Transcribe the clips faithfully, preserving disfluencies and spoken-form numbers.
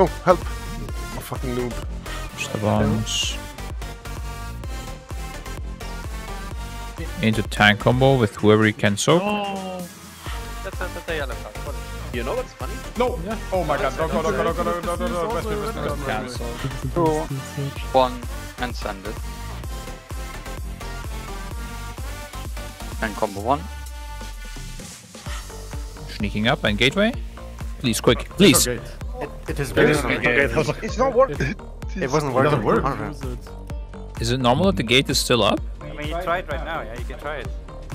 No, help! I'm a fucking noob. Just the bombs. Into tank combo with whoever you can soak. Oh. You know what's funny? No! Yeah. Oh my god, don't go, don't go, don't go, don't go, don't go, don't go, cancel. Two, one, and send it. And combo one. Sneaking up and gateway. Please, quick, please! It, it is very normal. It's not working! It wasn't working. Is it normal that the gate is still up? I mean, you try it right now, yeah, you can try it.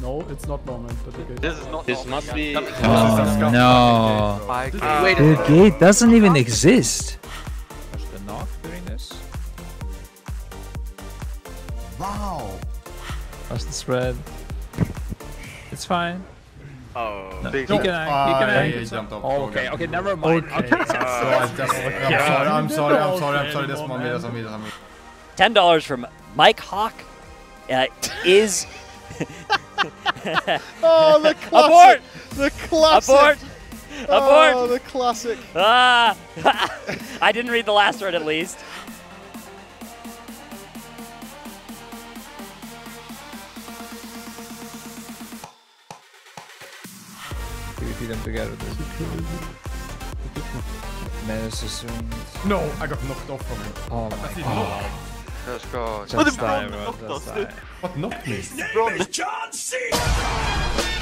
No, it's not normal. But the gate this is not. This normal. Must be. Oh, no. Wait, the gate doesn't even exist. Push the knock during this. Wow. Push the spread. It's fine. Oh. No, he can act, uh, he can act. Yeah, he jumped off. Oh, okay, okay, never mind. Okay. Okay. Uh, so I just, I'm, yeah. sorry, I'm sorry, I'm sorry, I'm sorry. That's on me, that's on me, that's on me. Ten dollars from Mike Hawk uh, is. Oh, the classic! Abort! The classic! Abort! Abort! Oh, the classic! Ah! I didn't read the last word, at least. P V P them together, dude. No, I got knocked off from him. Oh my god. Let's go. Just die, bro. Just die. What knocked me? His name is John Cena!